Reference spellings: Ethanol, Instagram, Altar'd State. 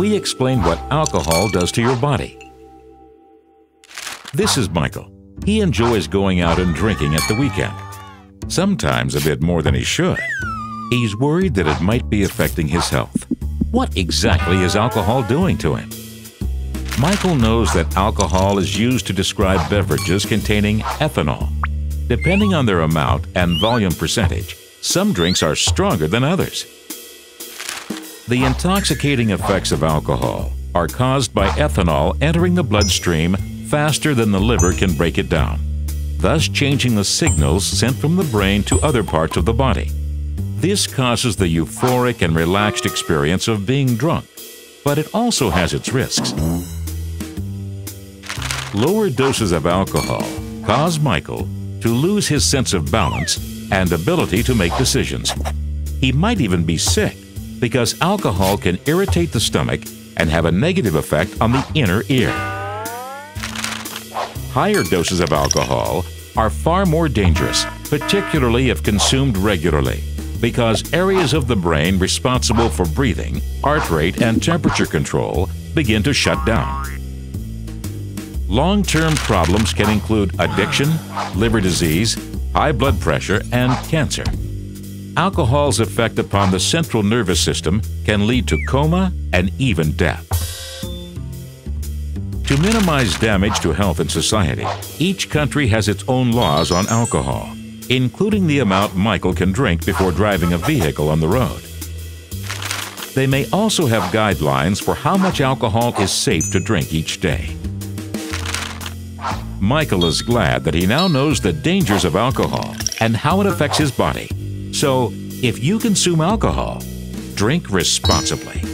we explain what alcohol does to your body. This is Michael. He enjoys going out and drinking at the weekend, sometimes a bit more than he should. He's worried that it might be affecting his health. What exactly is alcohol doing to him? Michael knows that alcohol is used to describe beverages containing ethanol. Depending on their amount and volume percentage, some drinks are stronger than others. The intoxicating effects of alcohol are caused by ethanol entering the bloodstream faster than the liver can break it down, thus changing the signals sent from the brain to other parts of the body. This causes the euphoric and relaxed experience of being drunk, but it also has its risks. Lower doses of alcohol cause Michael to lose his sense of balance and ability to make decisions. He might even be sick because alcohol can irritate the stomach and have a negative effect on the inner ear. Higher doses of alcohol are far more dangerous, particularly if consumed regularly, because areas of the brain responsible for breathing, heart rate, and temperature control begin to shut down. Long-term problems can include addiction, liver disease, high blood pressure, and cancer. Alcohol's effect upon the central nervous system can lead to coma and even death. To minimize damage to health and society, each country has its own laws on alcohol, including the amount Michael can drink before driving a vehicle on the road. They may also have guidelines for how much alcohol is safe to drink each day. Michael is glad that he now knows the dangers of alcohol and how it affects his body. So, if you consume alcohol, drink responsibly.